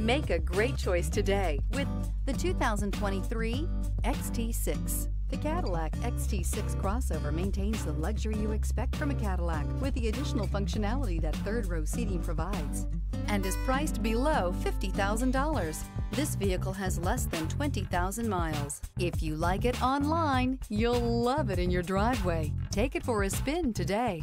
Make a great choice today with the 2023 XT6. The Cadillac XT6 crossover maintains the luxury you expect from a Cadillac with the additional functionality that third-row seating provides, and is priced below $50,000. This vehicle has less than 20,000 miles. If you like it online, you'll love it in your driveway. Take it for a spin today.